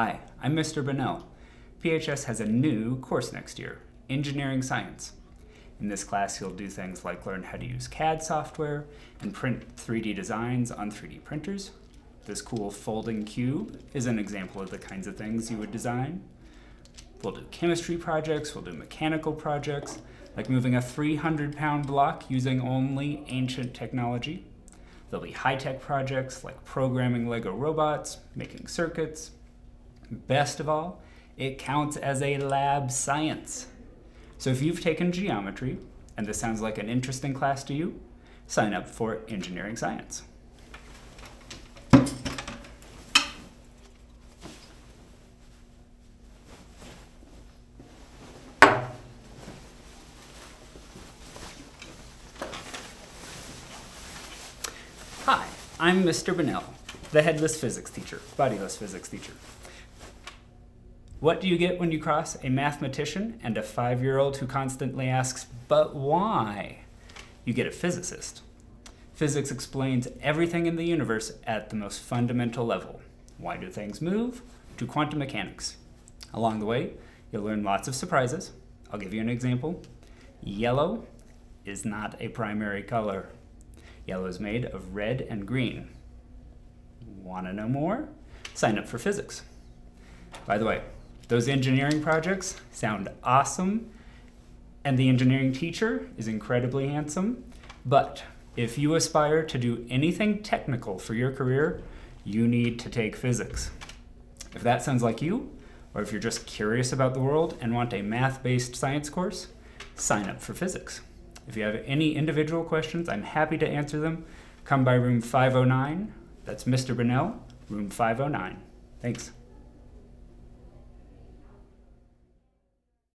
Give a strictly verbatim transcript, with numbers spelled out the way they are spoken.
Hi, I'm Mister Bunnell. P H S has a new course next year, Engineering Science. In this class, you'll do things like learn how to use C A D software and print three D designs on three D printers. This cool folding cube is an example of the kinds of things you would design. We'll do chemistry projects, we'll do mechanical projects, like moving a three hundred pound block using only ancient technology. There'll be high-tech projects like programming Lego robots, making circuits. Best of all, it counts as a lab science. So if you've taken geometry, and this sounds like an interesting class to you, sign up for Engineering Science. Hi, I'm Mister Bunnell, the headless physics teacher, bodiless physics teacher. What do you get when you cross a mathematician and a five-year-old who constantly asks, but why? You get a physicist. Physics explains everything in the universe at the most fundamental level. Why do things move? To quantum mechanics. Along the way, you'll learn lots of surprises. I'll give you an example. Yellow is not a primary color. Yellow is made of red and green. Want to know more? Sign up for physics. By the way, those engineering projects sound awesome, and the engineering teacher is incredibly handsome, but if you aspire to do anything technical for your career, you need to take physics. If that sounds like you, or if you're just curious about the world and want a math-based science course, sign up for physics. If you have any individual questions, I'm happy to answer them. Come by room five oh nine. That's Mister Bunnell, room five oh nine. Thanks.